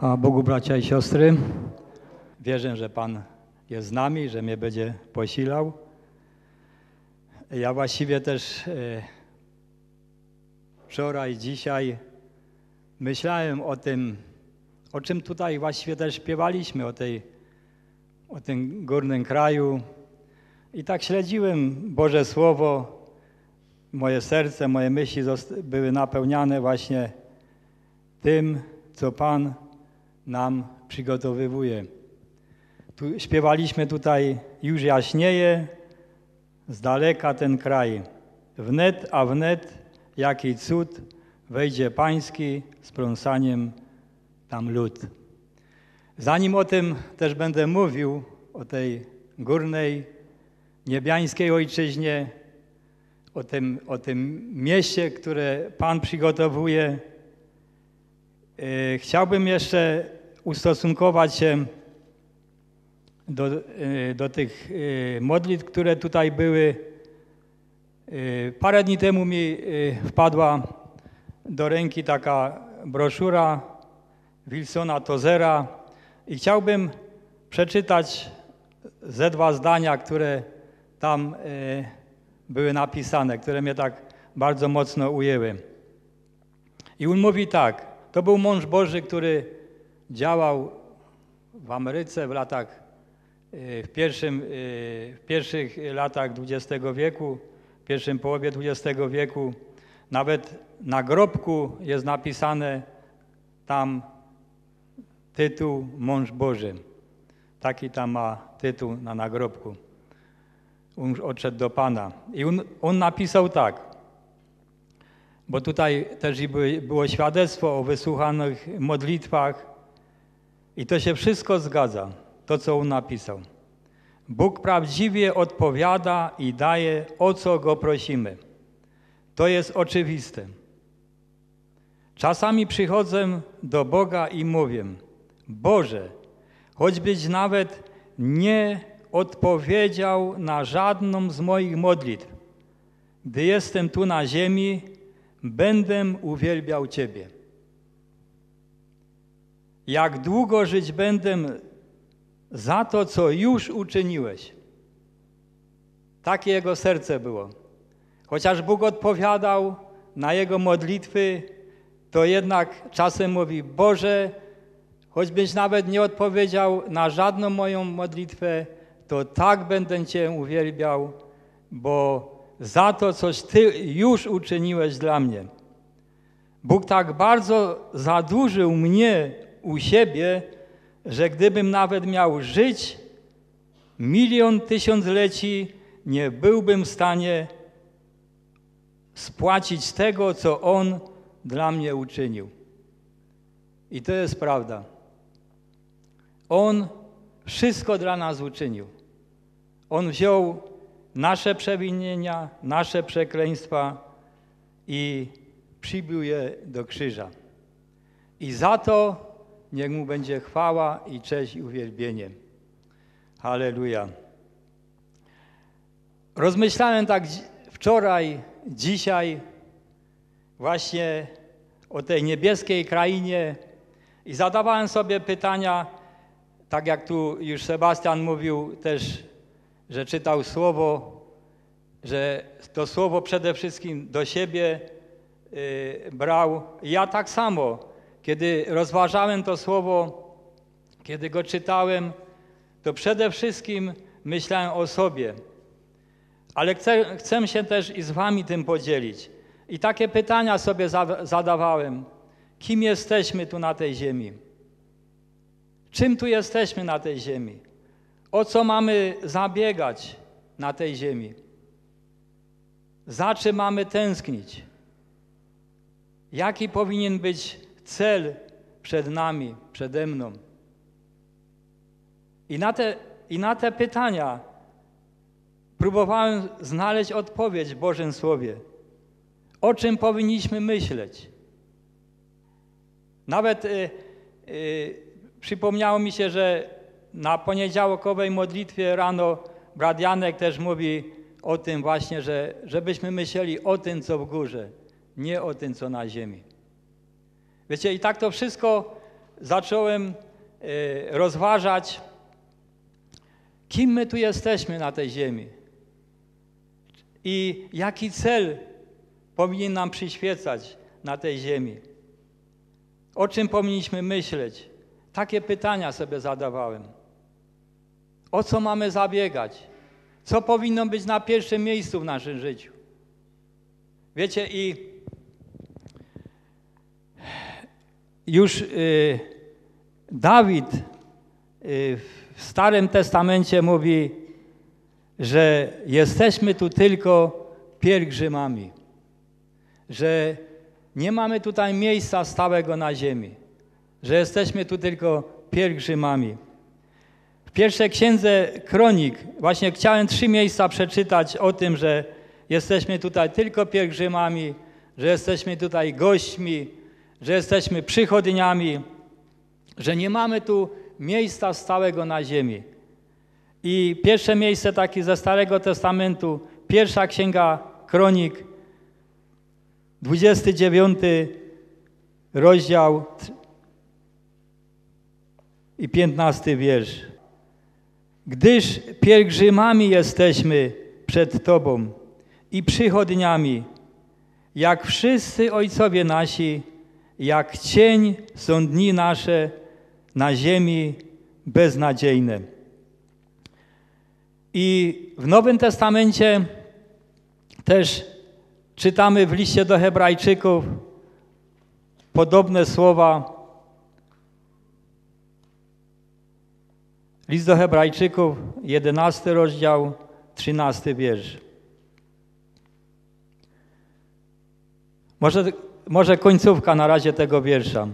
A Bogu, bracia i siostry, wierzę, że Pan jest z nami, że mnie będzie posilał. Ja właściwie też wczoraj, dzisiaj myślałem o tym, o czym tutaj właściwie też śpiewaliśmy, o tym górnym kraju. I tak śledziłem Boże Słowo, moje serce, moje myśli były napełniane właśnie tym, co Pan nam przygotowywuje. Tu śpiewaliśmy tutaj, już jaśnieje z daleka ten kraj. Wnet, a wnet, jaki cud, wejdzie Pański z pląsaniem tam lud. Zanim o tym też będę mówił, o tej górnej, niebiańskiej ojczyźnie, o tym mieście, które Pan przygotowuje, chciałbym jeszcze ustosunkować się do tych modlitw, które tutaj były. Parę dni temu mi wpadła do ręki taka broszura Wilsona Tozera i chciałbym przeczytać ze dwa zdania, które tam były napisane, które mnie tak bardzo mocno ujęły. I on mówi tak. To był mąż Boży, który działał w Ameryce w pierwszych latach XX wieku, w pierwszym połowie XX wieku. Nawet na grobku jest napisane tam tytuł Mąż Boży. Taki tam ma tytuł na nagrobku. On odszedł do Pana. I on napisał tak, bo tutaj też było świadectwo o wysłuchanych modlitwach i to się wszystko zgadza, to co on napisał. Bóg prawdziwie odpowiada i daje, o co Go prosimy. To jest oczywiste. Czasami przychodzę do Boga i mówię, Boże, choćbyś nawet nie odpowiedział na żadną z moich modlitw, gdy jestem tu na ziemi, będę uwielbiał Ciebie. Jak długo żyć będę za to, co już uczyniłeś. Takie jego serce było. Chociaż Bóg odpowiadał na jego modlitwy, to jednak czasem mówi, Boże, choćbyś nawet nie odpowiedział na żadną moją modlitwę, to tak będę Cię uwielbiał, bo za to, coś Ty już uczyniłeś dla mnie. Bóg tak bardzo zadłużył mnie u siebie, że gdybym nawet miał żyć 10000 tysiącleci, nie byłbym w stanie spłacić tego, co On dla mnie uczynił. I to jest prawda. On wszystko dla nas uczynił. On wziął nasze przewinienia, nasze przekleństwa i przybił je do krzyża. I za to niech Mu będzie chwała i cześć i uwielbienie. Halleluja. Rozmyślałem tak wczoraj, dzisiaj właśnie o tej niebieskiej krainie i zadawałem sobie pytania, tak jak tu już Sebastian mówił też, że czytał Słowo, że to Słowo przede wszystkim do siebie brał. Ja tak samo, kiedy rozważałem to Słowo, kiedy go czytałem, to przede wszystkim myślałem o sobie. Ale chcę się też i z Wami tym podzielić. I takie pytania sobie zadawałem. Kim jesteśmy tu na tej ziemi? Czym tu jesteśmy na tej ziemi? O co mamy zabiegać na tej ziemi? Za czym mamy tęsknić? Jaki powinien być cel przed nami, przede mną? I na te pytania próbowałem znaleźć odpowiedź w Bożym Słowie. O czym powinniśmy myśleć? Nawet przypomniało mi się, że na poniedziałkowej modlitwie rano Bradianek też mówi o tym właśnie, że żebyśmy myśleli o tym, co w górze, nie o tym, co na ziemi. Wiecie, i tak to wszystko zacząłem rozważać, kim my tu jesteśmy na tej ziemi i jaki cel powinien nam przyświecać na tej ziemi. O czym powinniśmy myśleć? Takie pytania sobie zadawałem. O co mamy zabiegać? Co powinno być na pierwszym miejscu w naszym życiu? Wiecie, i już Dawid w Starym Testamencie mówi, że jesteśmy tu tylko pielgrzymami, że nie mamy tutaj miejsca stałego na ziemi, że jesteśmy tu tylko pielgrzymami. W pierwszej księdze Kronik właśnie chciałem 3 miejsca przeczytać o tym, że jesteśmy tutaj tylko pielgrzymami, że jesteśmy tutaj gośćmi, że jesteśmy przychodniami, że nie mamy tu miejsca stałego na ziemi. I pierwsze miejsce takie ze Starego Testamentu, pierwsza księga Kronik, 29 rozdział i 15 wiersz. Gdyż pielgrzymami jesteśmy przed Tobą i przychodniami, jak wszyscy ojcowie nasi, jak cień są dni nasze na ziemi beznadziejne. I w Nowym Testamencie też czytamy w liście do Hebrajczyków podobne słowa. List do Hebrajczyków, 11 rozdział, 13 wiersz. Może końcówka na razie tego wiersza.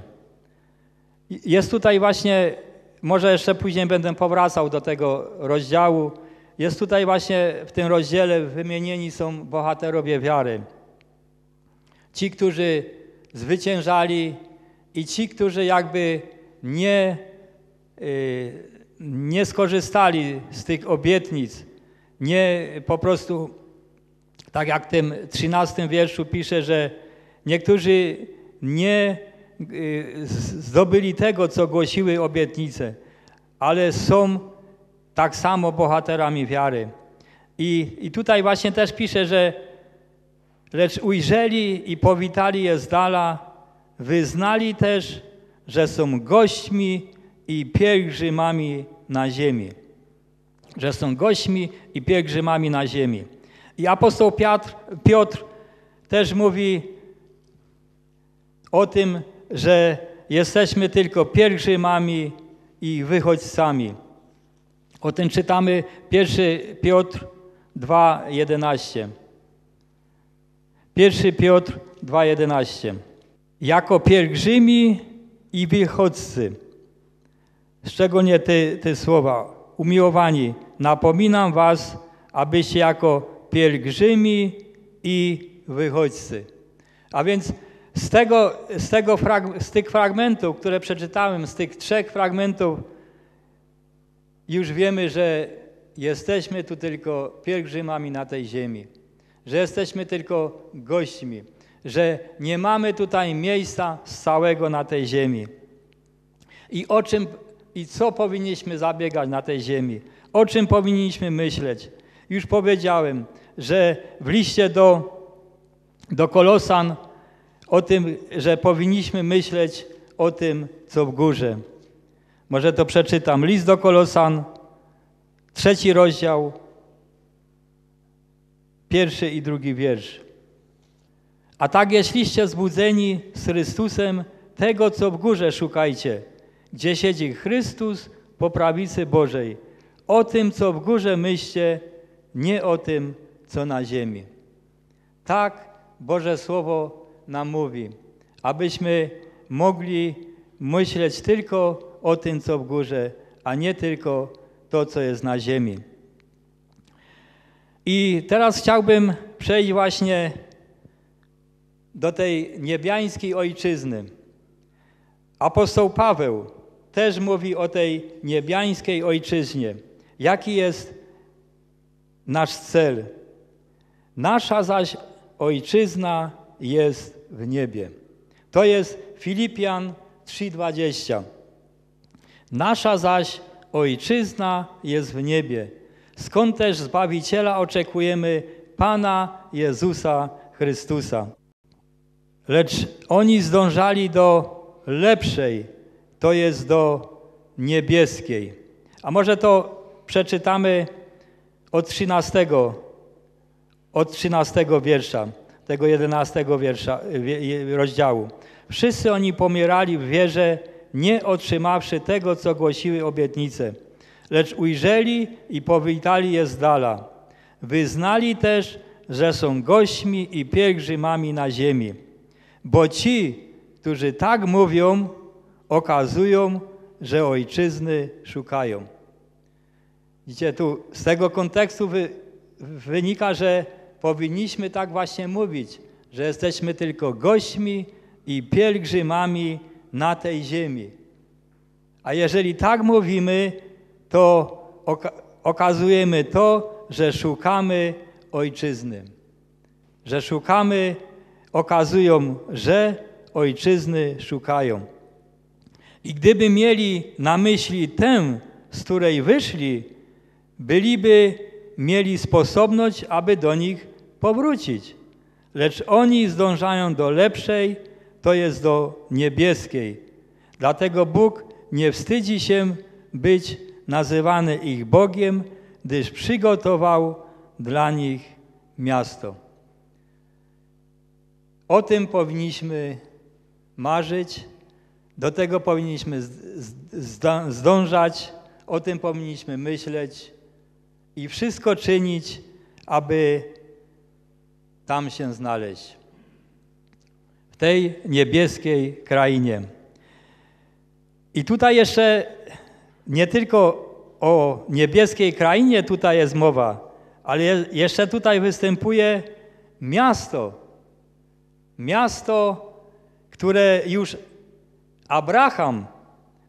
Jest tutaj właśnie, może jeszcze później będę powracał do tego rozdziału. Jest tutaj właśnie w tym rozdziale wymienieni są bohaterowie wiary. Ci, którzy zwyciężali i ci, którzy jakby nie skorzystali z tych obietnic. Nie po prostu, tak jak w tym 13 wierszu pisze, że niektórzy nie zdobyli tego, co głosiły obietnice, ale są tak samo bohaterami wiary. I tutaj właśnie też pisze, że lecz ujrzeli i powitali je z dala, wyznali też, że są gośćmi i pielgrzymami na ziemi. Że są gośćmi i pielgrzymami na ziemi. I apostoł Piotr też mówi o tym, że jesteśmy tylko pielgrzymami i wychodźcami. O tym czytamy 1 Piotr 2,11. 1 Piotr 2,11. Jako pielgrzymi i wychodźcy. Szczególnie te słowa. Umiłowani, napominam was, abyście jako pielgrzymi i wychodźcy. A więc z tych fragmentów, które przeczytałem, z tych 3 fragmentów, już wiemy, że jesteśmy tu tylko pielgrzymami na tej ziemi, że jesteśmy tylko gośćmi, że nie mamy tutaj miejsca stałego na tej ziemi. I o czym i co powinniśmy zabiegać na tej ziemi? O czym powinniśmy myśleć? Już powiedziałem, że w liście do Kolosan o tym, że powinniśmy myśleć o tym, co w górze. Może to przeczytam. List do Kolosan, 3 rozdział, 1 i 2 wiersz. A tak jeśliście zbudzeni z Chrystusem, tego, co w górze szukajcie, gdzie siedzi Chrystus po prawicy Bożej. O tym, co w górze myślcie, nie o tym, co na ziemi. Tak Boże Słowo nam mówi, abyśmy mogli myśleć tylko o tym, co w górze, a nie tylko to, co jest na ziemi. I teraz chciałbym przejść właśnie do tej niebiańskiej ojczyzny. Apostoł Paweł też mówi o tej niebiańskiej ojczyźnie. Jaki jest nasz cel? Nasza zaś ojczyzna jest w niebie. To jest Filipian 3:20. Nasza zaś ojczyzna jest w niebie, skąd też Zbawiciela oczekujemy, Pana Jezusa Chrystusa. Lecz oni zdążali do lepszej, to jest do niebieskiej. A może to przeczytamy od 13 wiersza, tego 11 wiersza, rozdziału. Wszyscy oni pomierali w wierze, nie otrzymawszy tego, co głosiły obietnice, lecz ujrzeli i powitali je z dala. Wyznali też, że są gośćmi i pielgrzymami na ziemi, bo ci, którzy tak mówią, okazują, że ojczyzny szukają. Widzicie, tu z tego kontekstu wynika, że powinniśmy tak właśnie mówić, że jesteśmy tylko gośćmi i pielgrzymami na tej ziemi. A jeżeli tak mówimy, to okazujemy to, że szukamy ojczyzny. Że szukamy, okazują, że ojczyzny szukają. I gdyby mieli na myśli tę, z której wyszli, byliby mieli sposobność, aby do nich powrócić. Lecz oni zdążają do lepszej, to jest do niebieskiej. Dlatego Bóg nie wstydzi się być nazywany ich Bogiem, gdyż przygotował dla nich miasto. O tym powinniśmy marzyć, do tego powinniśmy zdążać, o tym powinniśmy myśleć i wszystko czynić, aby tam się znaleźć. W tej niebieskiej krainie. I tutaj jeszcze nie tylko o niebieskiej krainie tutaj jest mowa, ale jeszcze tutaj występuje miasto. Miasto, które już Abraham,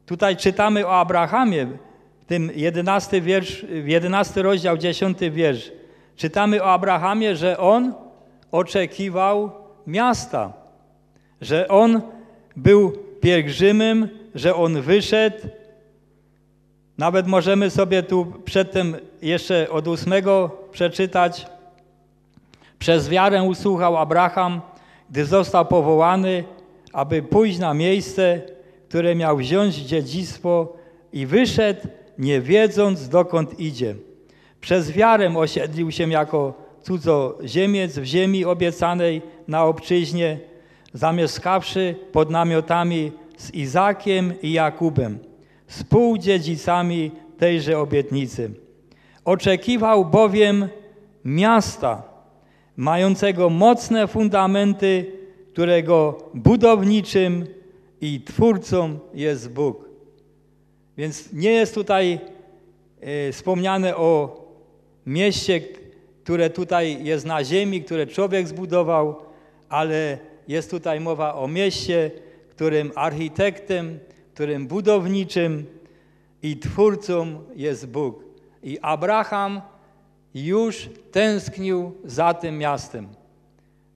tutaj czytamy o Abrahamie, w tym 11 rozdział, 10 wiersz. Czytamy o Abrahamie, że on oczekiwał miasta, że on był pielgrzymem, że on wyszedł. Nawet możemy sobie tu przedtem jeszcze od 8 przeczytać. Przez wiarę usłuchał Abraham, gdy został powołany, aby pójść na miejsce, które miał wziąć dziedzictwo, i wyszedł, nie wiedząc, dokąd idzie. Przez wiarę osiedlił się jako cudzoziemiec w ziemi obiecanej na obczyźnie, zamieszkawszy pod namiotami z Izaakiem i Jakubem, współdziedzicami tejże obietnicy. Oczekiwał bowiem miasta, mającego mocne fundamenty, którego budowniczym i twórcą jest Bóg. Więc nie jest tutaj wspomniane o mieście, które tutaj jest na ziemi, które człowiek zbudował, ale jest tutaj mowa o mieście, którym architektem, którym budowniczym i twórcą jest Bóg. I Abraham już tęsknił za tym miastem.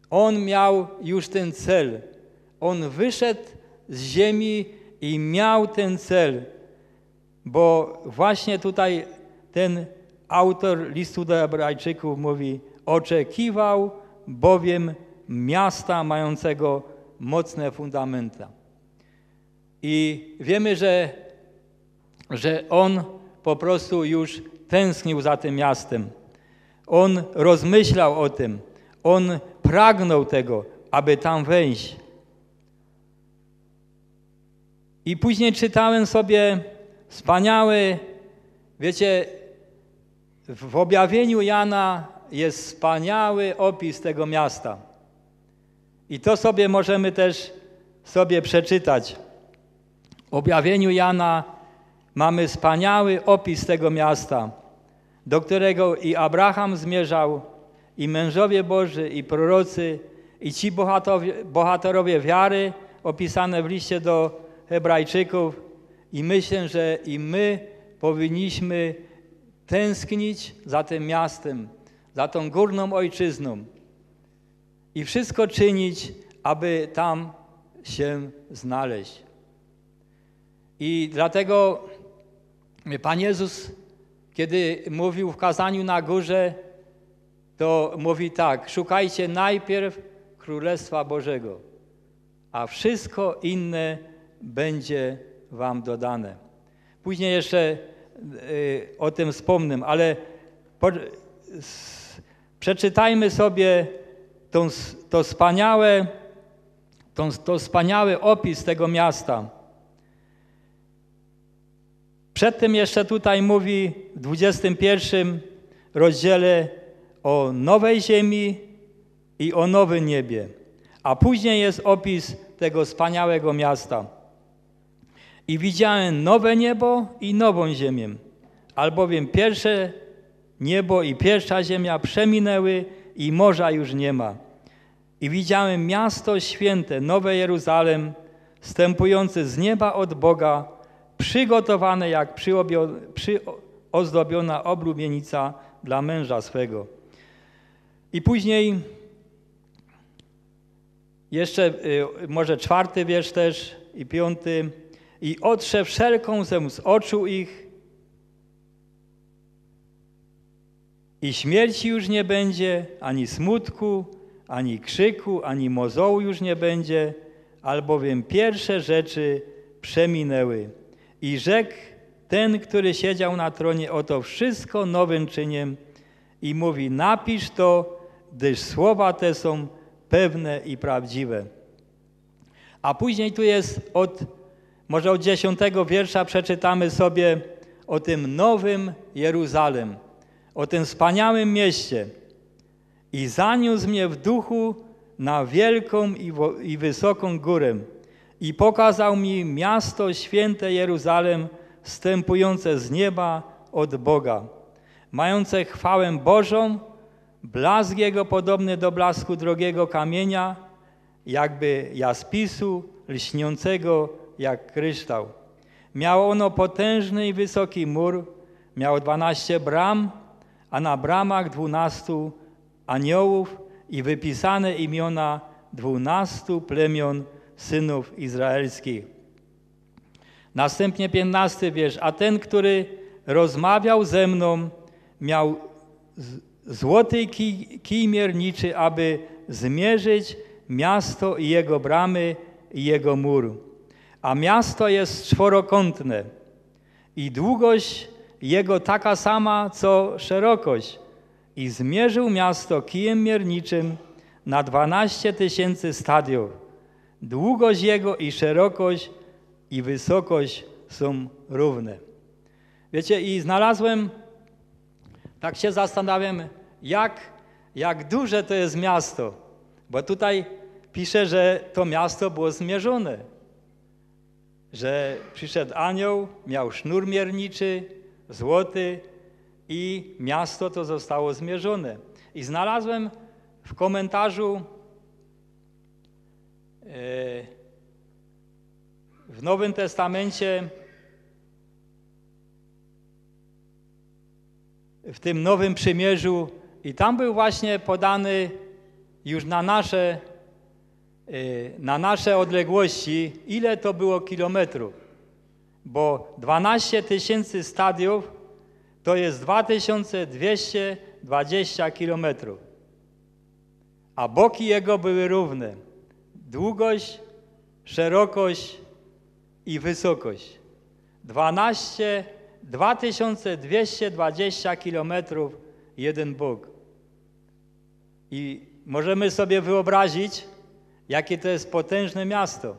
On miał już ten cel. On wyszedł z ziemi i miał ten cel. Bo właśnie tutaj ten autor listu do Hebrajczyków mówi: oczekiwał bowiem miasta mającego mocne fundamenta. I wiemy, że on po prostu już tęsknił za tym miastem. On rozmyślał o tym. On pragnął tego, aby tam wejść. I później czytałem sobie wspaniały, wiecie, w objawieniu Jana jest wspaniały opis tego miasta. I to sobie możemy też przeczytać. W objawieniu Jana mamy wspaniały opis tego miasta, do którego i Abraham zmierzał, i mężowie Boży, i prorocy, i ci bohaterowie wiary opisane w liście do Hebrajczyków. I myślę, że i my powinniśmy tęsknić za tym miastem, za tą górną ojczyzną i wszystko czynić, aby tam się znaleźć. I dlatego Pan Jezus, kiedy mówił w kazaniu na górze, to mówi tak: szukajcie najpierw Królestwa Bożego, a wszystko inne będzie wam dodane. Później jeszcze o tym wspomnę, ale przeczytajmy sobie to wspaniały opis tego miasta. Przedtem jeszcze tutaj mówi w 21 rozdziale o nowej ziemi i o nowym niebie. A później jest opis tego wspaniałego miasta. I widziałem nowe niebo i nową ziemię, albowiem pierwsze niebo i pierwsza ziemia przeminęły i morza już nie ma. I widziałem miasto święte, nowe Jeruzalem, wstępujące z nieba od Boga, przygotowane jak przyozdobiona oblubienica dla męża swego. I później jeszcze może 4 wiersz też i 5. I otrze wszelką zę z oczu ich i śmierci już nie będzie, ani smutku, ani krzyku, ani mozołu już nie będzie, albowiem pierwsze rzeczy przeminęły. I rzekł ten, który siedział na tronie, oto wszystko nowym czynię, i mówi: napisz to, gdyż słowa te są pewne i prawdziwe. A później tu jest może od 10 wiersza przeczytamy sobie o tym nowym Jeruzalem, o tym wspaniałym mieście. I zaniósł mnie w duchu na wielką i wysoką górę i pokazał mi miasto święte Jeruzalem, wstępujące z nieba od Boga, mające chwałę Bożą, blask jego podobny do blasku drogiego kamienia, jakby jaspisu, lśniącego jak kryształ. Miało ono potężny i wysoki mur, miało 12 bram, a na bramach 12 aniołów i wypisane imiona 12 plemion synów izraelskich. Następnie 15 wiersz. A ten, który rozmawiał ze mną, miał złoty kij mierniczy, aby zmierzyć miasto i jego bramy i jego mur. A miasto jest czworokątne i długość jego taka sama, co szerokość. I zmierzył miasto kijem mierniczym na 12 000 stadiów. Długość jego i szerokość i wysokość są równe. Wiecie, i znalazłem, tak się zastanawiam, jak duże to jest miasto, bo tutaj pisze, że to miasto było zmierzone, że przyszedł anioł, miał sznur mierniczy, złoty, i miasto to zostało zmierzone. I znalazłem w komentarzu w Nowym Testamencie, w tym Nowym Przymierzu, i tam był właśnie podany już na nasze odległości, ile to było kilometrów, bo 12 000 stadiów to jest 2220 kilometrów, a boki jego były równe, długość, szerokość i wysokość. 2220 kilometrów jeden bóg. I możemy sobie wyobrazić, jakie to jest potężne miasto.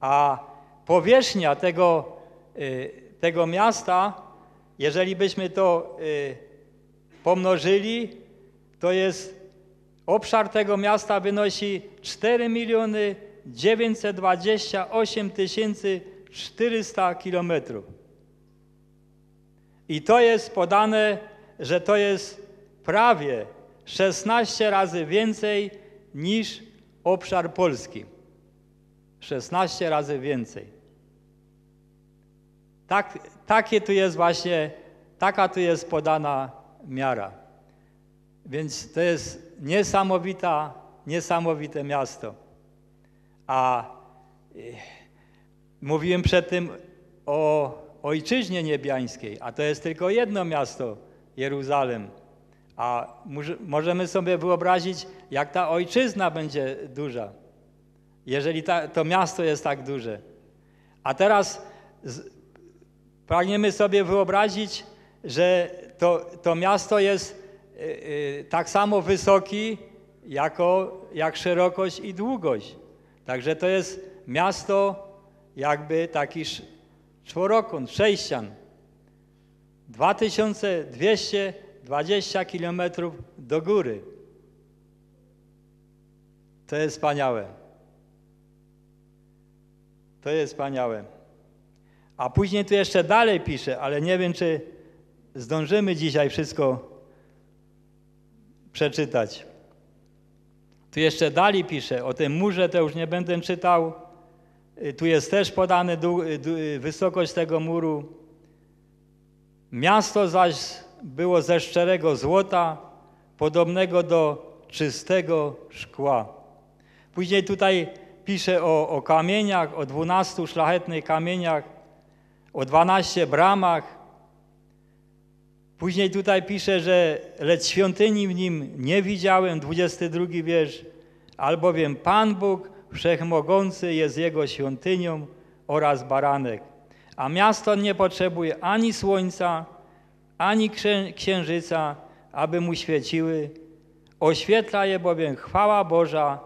A powierzchnia tego miasta, jeżeli byśmy to pomnożyli, to jest obszar tego miasta wynosi 4 928 400 kilometrów. I to jest podane, że to jest prawie 16 razy więcej niż obszar Polski. 16 razy więcej. Taka tu jest podana miara. Więc to jest niesamowite miasto. A Mówiłem przedtem o ojczyźnie niebiańskiej, a to jest tylko jedno miasto, Jeruzalem. A możemy sobie wyobrazić, jak ta ojczyzna będzie duża, jeżeli to miasto jest tak duże. A teraz pragniemy sobie wyobrazić, że to miasto jest tak samo wysoki, jak szerokość i długość. Także to jest miasto jakby taki czworokąt, sześcian. 2220 kilometrów do góry. To jest wspaniałe. To jest wspaniałe. A później tu jeszcze dalej pisze, ale nie wiem, czy zdążymy dzisiaj wszystko przeczytać. Tu jeszcze dalej pisze, o tym murze to już nie będę czytał. Tu jest też podana wysokość tego muru. Miasto zaś było ze szczerego złota, podobnego do czystego szkła. Później tutaj pisze o kamieniach, o 12 szlachetnych kamieniach, o 12 bramach. Później tutaj pisze, że lecz świątyni w nim nie widziałem, 22 wiersz, albowiem Pan Bóg Wszechmogący jest jego świątynią oraz baranek. A miasto nie potrzebuje ani słońca, ani księżyca, aby mu świeciły. Oświetla je bowiem chwała Boża,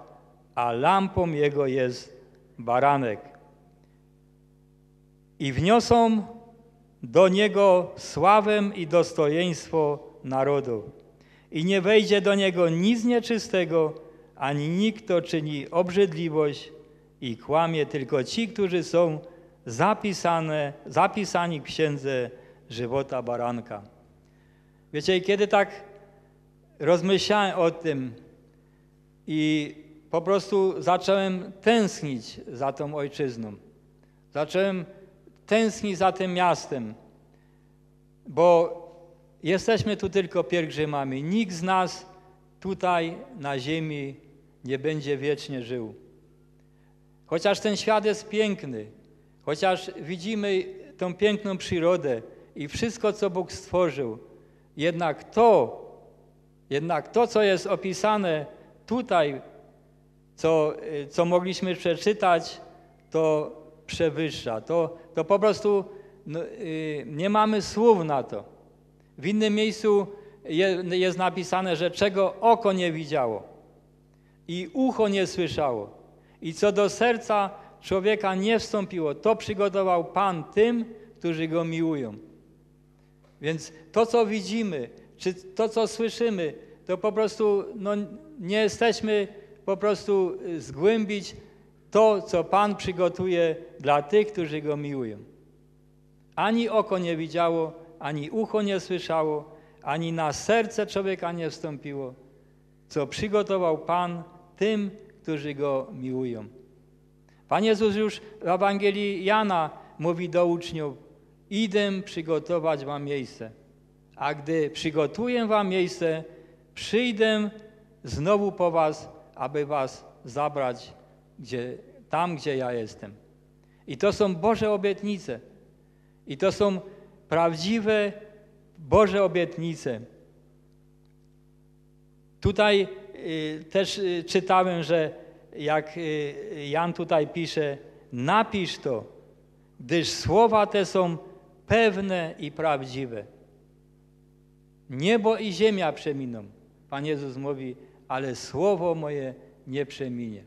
a lampą jego jest baranek. I wniosą do niego sławę i dostojeństwo narodu. I nie wejdzie do niego nic nieczystego, ani nikt, kto czyni obrzydliwość i kłamie, tylko ci, którzy są zapisani w księdze żywota baranka. Wiecie, kiedy tak rozmyślałem o tym i po prostu zacząłem tęsknić za tą ojczyzną. Zacząłem tęsknić za tym miastem, bo jesteśmy tu tylko pielgrzymami. Nikt z nas tutaj na ziemi nie będzie wiecznie żył. Chociaż ten świat jest piękny, chociaż widzimy tą piękną przyrodę i wszystko, co Bóg stworzył, jednak to, co jest opisane tutaj, co mogliśmy przeczytać, to przewyższa. To po prostu nie mamy słów na to. W innym miejscu jest napisane, że czego oko nie widziało i ucho nie słyszało i co do serca człowieka nie wstąpiło, to przygotował Pan tym, którzy Go miłują. Więc to, co widzimy, czy to, co słyszymy, to po prostu nie jesteśmy po prostu zgłębić to, co Pan przygotuje dla tych, którzy Go miłują. Ani oko nie widziało, ani ucho nie słyszało, ani na serce człowieka nie wstąpiło, co przygotował Pan tym, którzy Go miłują. Pan Jezus już w Ewangelii Jana mówi do uczniów: idę przygotować wam miejsce, a gdy przygotuję wam miejsce, przyjdę znowu po was, aby was zabrać tam, gdzie ja jestem. I to są Boże obietnice. I to są prawdziwe Boże obietnice. Tutaj też czytałem, że jak Jan tutaj pisze, napisz to, gdyż słowa te są pewne i prawdziwe. Niebo i ziemia przeminą. Pan Jezus mówi, ale słowo moje nie przeminie.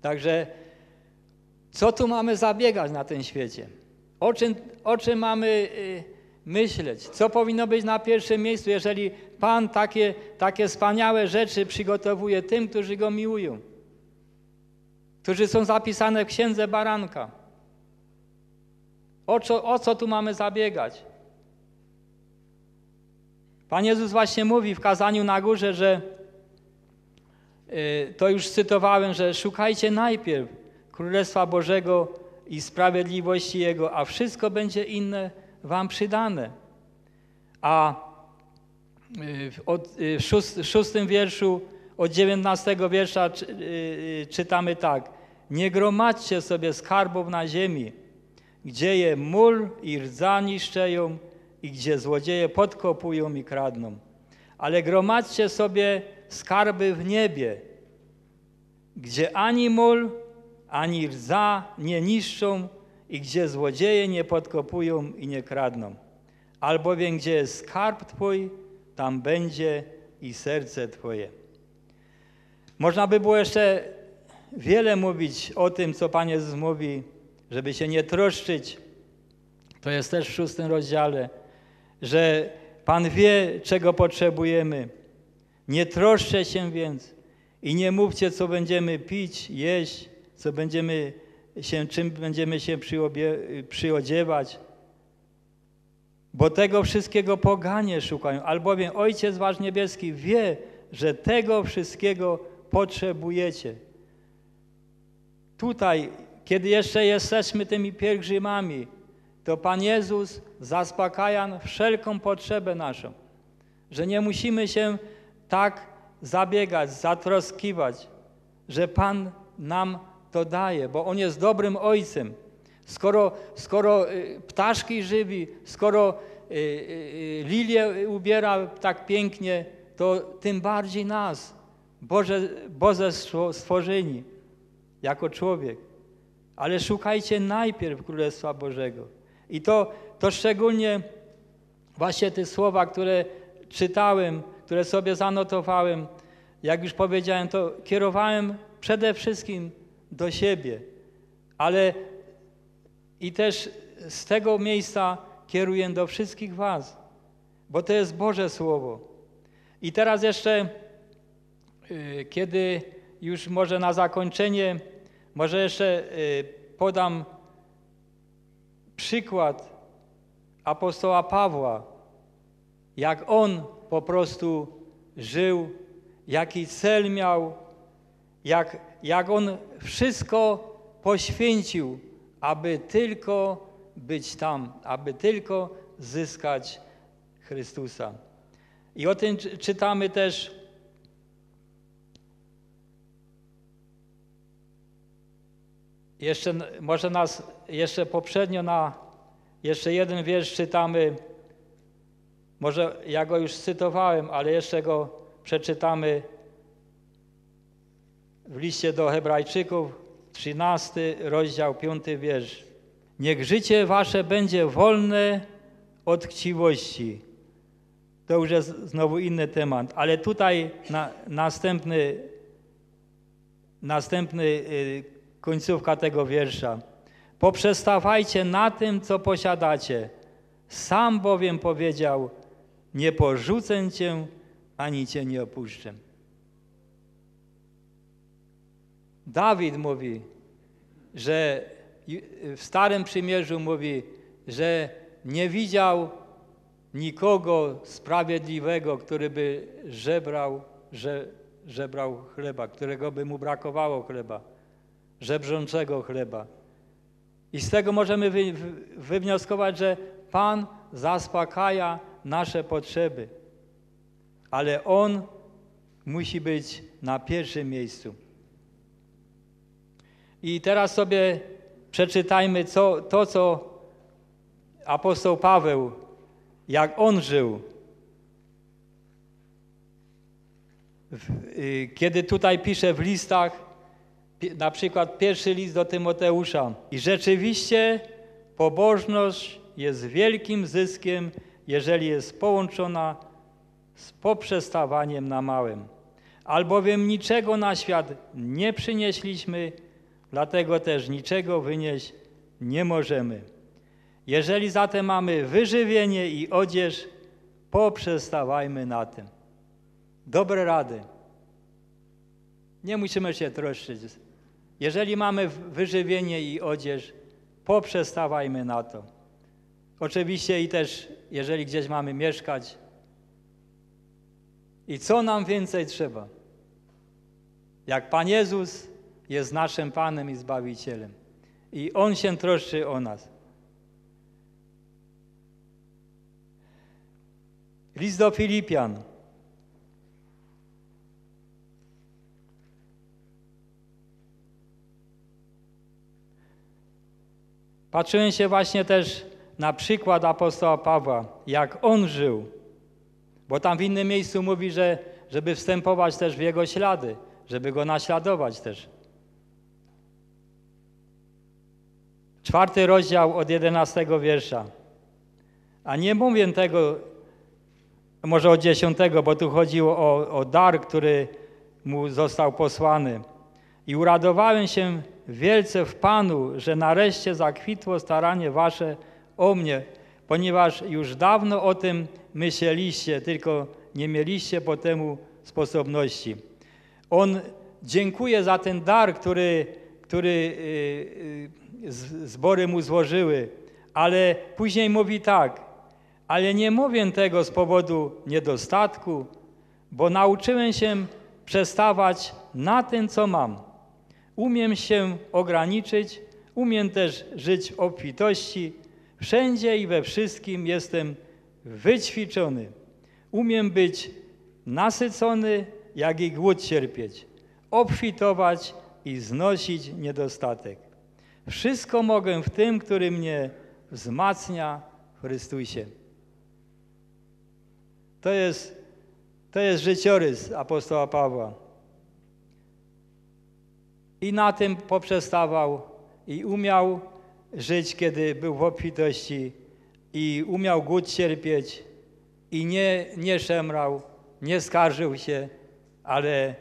Także co tu mamy zabiegać na tym świecie? O czym mamy myśleć? Co powinno być na pierwszym miejscu, jeżeli Pan takie wspaniałe rzeczy przygotowuje tym, którzy Go miłują? Którzy są zapisane w Księdze Baranka. O co tu mamy zabiegać? Pan Jezus właśnie mówi w kazaniu na górze, że to już cytowałem, że szukajcie najpierw Królestwa Bożego i sprawiedliwości Jego, a wszystko będzie inne wam przydane. A w szóstym wierszu od 19 wiersza czytamy tak. Nie gromadźcie sobie skarbów na ziemi, gdzie je mól i rdza niszczeją i gdzie złodzieje podkopują i kradną. Ale gromadźcie sobie skarby w niebie, gdzie ani mól, ani rdza nie niszczą i gdzie złodzieje nie podkopują i nie kradną. Albowiem gdzie jest skarb Twój, tam będzie i serce Twoje. Można by było jeszcze wiele mówić o tym, co Pan Jezus mówi, żeby się nie troszczyć. To jest też w 6 rozdziale, że Pan wie, czego potrzebujemy. Nie troszczę się więc i nie mówcie, co będziemy pić, jeść, czym będziemy się przyodziewać. Bo tego wszystkiego poganie szukają. Albowiem Ojciec Wasz Niebieski wie, że tego wszystkiego potrzebujecie. Tutaj, kiedy jeszcze jesteśmy tymi pielgrzymami, to Pan Jezus zaspokaja wszelką potrzebę naszą. Że nie musimy się tak zabiegać, zatroskiwać, że Pan nam to daje, bo On jest dobrym Ojcem. Skoro ptaszki żywi, skoro lilie ubiera tak pięknie, to tym bardziej nas, Boże stworzeni, jako człowiek. Ale szukajcie najpierw Królestwa Bożego. I to szczególnie właśnie te słowa, które czytałem, które sobie zanotowałem, jak już powiedziałem, to kierowałem przede wszystkim do siebie, ale i też z tego miejsca kieruję do wszystkich was, bo to jest Boże Słowo. I teraz jeszcze, kiedy już może na zakończenie, może jeszcze podam przykład apostoła Pawła, jak on po prostu żył, jaki cel miał, jak on wszystko poświęcił, aby tylko być tam, aby tylko zyskać Chrystusa. I o tym czytamy też jeszcze, może nas jeszcze poprzednio na jeszcze jeden wiersz czytamy, może ja go już cytowałem, ale jeszcze go przeczytamy w liście do Hebrajczyków, 13 rozdział, 5 wiersz. Niech życie wasze będzie wolne od chciwości. To już jest znowu inny temat, ale tutaj następny końcówka tego wiersza. Poprzestawajcie na tym, co posiadacie. Sam bowiem powiedział, nie porzucę cię, ani cię nie opuszczę. Dawid mówi, że w Starym Przymierzu mówi, że nie widział nikogo sprawiedliwego, który by żebrał chleba, którego by mu brakowało chleba, żebrzącego chleba. I z tego możemy wywnioskować, że Pan zaspokaja nasze potrzeby, ale On musi być na pierwszym miejscu. I teraz sobie przeczytajmy co apostoł Paweł, jak on żył. Kiedy tutaj pisze w listach, na przykład pierwszy list do Tymoteusza. I rzeczywiście pobożność jest wielkim zyskiem, jeżeli jest połączona z poprzestawaniem na małym. Albowiem niczego na świat nie przynieśliśmy, dlatego też niczego wynieść nie możemy. Jeżeli zatem mamy wyżywienie i odzież, poprzestawajmy na tym. Dobre rady. Nie musimy się troszczyć. Jeżeli mamy wyżywienie i odzież, poprzestawajmy na to. Oczywiście i też, jeżeli gdzieś mamy mieszkać. I co nam więcej trzeba? Jak Pan Jezus jest naszym Panem i Zbawicielem. I On się troszczy o nas. List do Filipian. Patrzyłem się właśnie też na przykład apostoła Pawła, jak on żył. Bo tam w innym miejscu mówi, że żeby wstępować też w jego ślady, żeby go naśladować też. 4 rozdział od 11 wiersza. A nie mówię tego, może od 10, bo tu chodziło o dar, który mu został posłany. I uradowałem się wielce w Panu, że nareszcie zakwitło staranie wasze o mnie, ponieważ już dawno o tym myśleliście, tylko nie mieliście po temu sposobności. On dziękuje za ten dar, który zbory mu złożyły, ale później mówi tak, ale nie mówię tego z powodu niedostatku, bo nauczyłem się przestawać na tym, co mam. Umiem się ograniczyć, umiem też żyć w obfitości. Wszędzie i we wszystkim jestem wyćwiczony. Umiem być nasycony, jak i głód cierpieć, obfitować i znosić niedostatek. Wszystko mogę w tym, który mnie wzmacnia w Chrystusie. To jest życiorys apostoła Pawła. I na tym poprzestawał i umiał żyć, kiedy był w obfitości, i umiał głód cierpieć, i nie szemrał, nie skarżył się, ale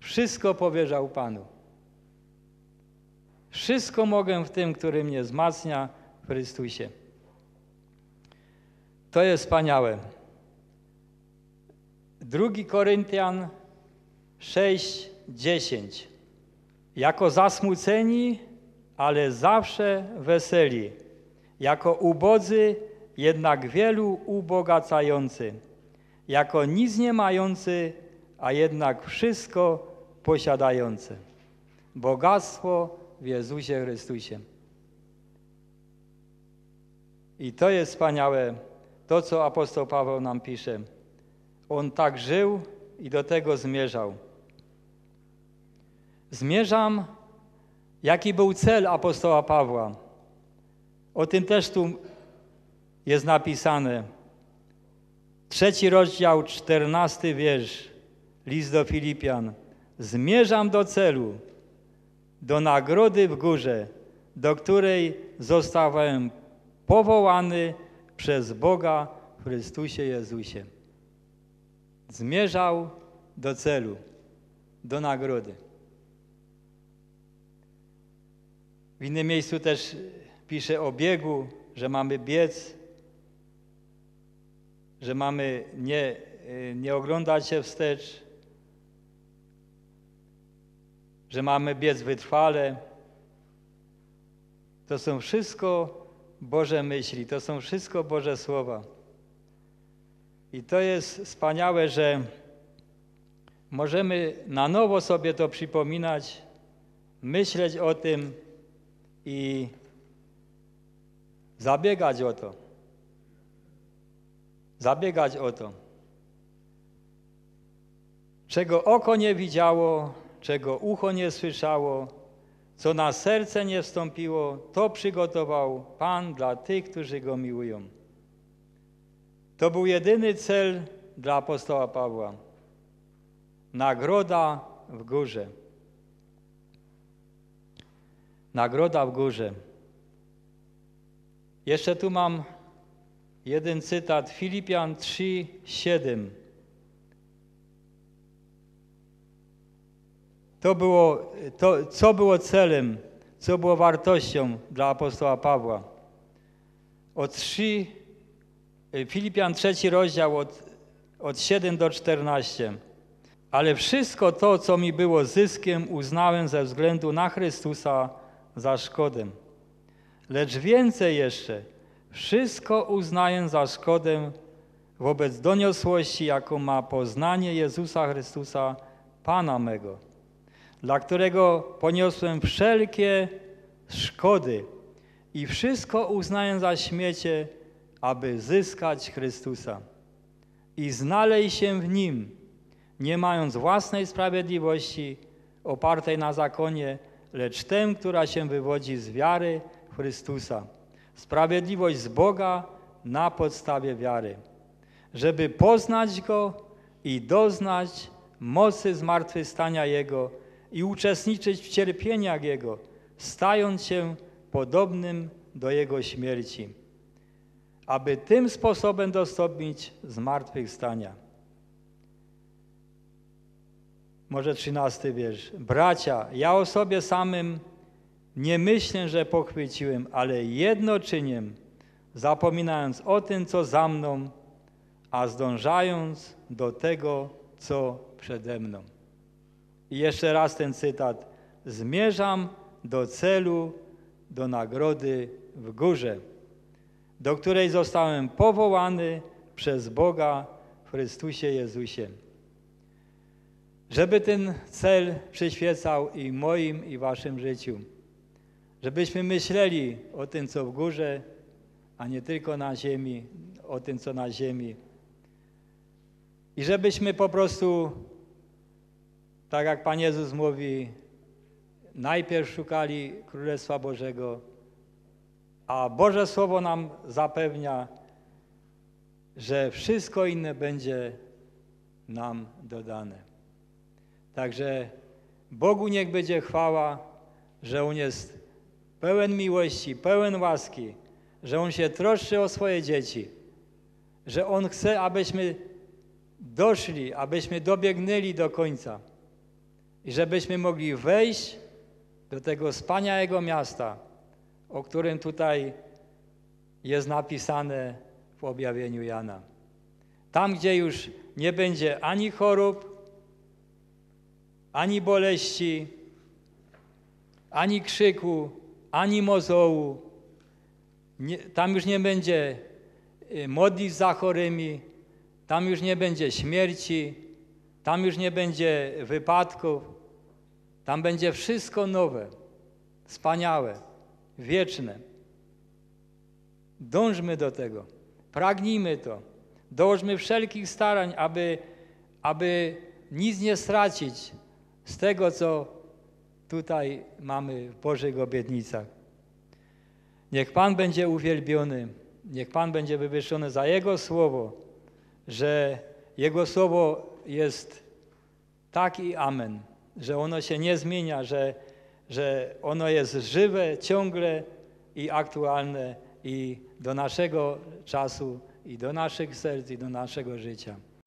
wszystko powierzał Panu. Wszystko mogę w tym, który mnie wzmacnia w Chrystusie. To jest wspaniałe. 2 Koryntian 6:10. Jako zasmuceni, ale zawsze weseli. Jako ubodzy, jednak wielu ubogacający. Jako nic nie mający, a jednak wszystko posiadający. Bogactwo w Jezusie Chrystusie. I to jest wspaniałe, to co apostoł Paweł nam pisze. On tak żył i do tego zmierzał. Zmierzam, jaki był cel apostoła Pawła. O tym też tu jest napisane. 3 rozdział, 14 wiersz, list do Filipian. Zmierzam do celu, do nagrody w górze, do której zostałem powołany przez Boga w Chrystusie Jezusie. Zmierzał do celu, do nagrody. W innym miejscu też pisze o biegu, że mamy biec, że mamy nie oglądać się wstecz, że mamy biec wytrwale. To są wszystko Boże myśli, to są wszystko Boże słowa. I to jest wspaniałe, że możemy na nowo sobie to przypominać, myśleć o tym i zabiegać o to. Zabiegać o to. Czego oko nie widziało, czego ucho nie słyszało, co na serce nie wstąpiło, to przygotował Pan dla tych, którzy Go miłują. To był jedyny cel dla apostoła Pawła. Nagroda w górze. Nagroda w górze. Jeszcze tu mam jeden cytat. Filipian 3:7. To, co było celem, co było wartością dla apostoła Pawła. Filipian 3 rozdział od 7 do 14. Ale wszystko to, co mi było zyskiem, uznałem ze względu na Chrystusa za szkodę. Lecz więcej jeszcze, wszystko uznaję za szkodę wobec doniosłości, jaką ma poznanie Jezusa Chrystusa, Pana mego, dla którego poniosłem wszelkie szkody i wszystko uznaję za śmiecie, aby zyskać Chrystusa i znaleźć się w Nim, nie mając własnej sprawiedliwości opartej na zakonie, lecz tę, która się wywodzi z wiary w Chrystusa. Sprawiedliwość z Boga na podstawie wiary, żeby poznać Go i doznać mocy zmartwychwstania Jego i uczestniczyć w cierpieniach Jego, stając się podobnym do Jego śmierci, aby tym sposobem dostąpić zmartwychwstania. Może 13 wiersz. Bracia, ja o sobie samym nie myślę, że pochwyciłem, ale jedno czynię, zapominając o tym, co za mną, a zdążając do tego, co przede mną. I jeszcze raz ten cytat. Zmierzam do celu, do nagrody w górze, do której zostałem powołany przez Boga w Chrystusie Jezusie. Żeby ten cel przyświecał i moim, i waszym życiu. Żebyśmy myśleli o tym, co w górze, a nie tylko na ziemi, o tym, co na ziemi. I żebyśmy po prostu, tak jak Pan Jezus mówi, najpierw szukali Królestwa Bożego, a Boże Słowo nam zapewnia, że wszystko inne będzie nam dodane. Także Bogu niech będzie chwała, że On jest pełen miłości, pełen łaski, że On się troszczy o swoje dzieci, że On chce, abyśmy doszli, abyśmy dobiegnęli do końca i żebyśmy mogli wejść do tego wspaniałego miasta, o którym tutaj jest napisane w objawieniu Jana. Tam, gdzie już nie będzie ani chorób, ani boleści, ani krzyku, ani mozołu. Tam już nie będzie modlitw za chorymi, tam już nie będzie śmierci, tam już nie będzie wypadków. Tam będzie wszystko nowe, wspaniałe, wieczne. Dążmy do tego, pragnijmy to. Dołóżmy wszelkich starań, aby nic nie stracić z tego, co tutaj mamy w Bożych obietnicach. Niech Pan będzie uwielbiony, niech Pan będzie wywyższony za Jego Słowo, że Jego Słowo jest tak i amen, że ono się nie zmienia, że ono jest żywe, ciągle i aktualne i do naszego czasu, i do naszych serc, i do naszego życia.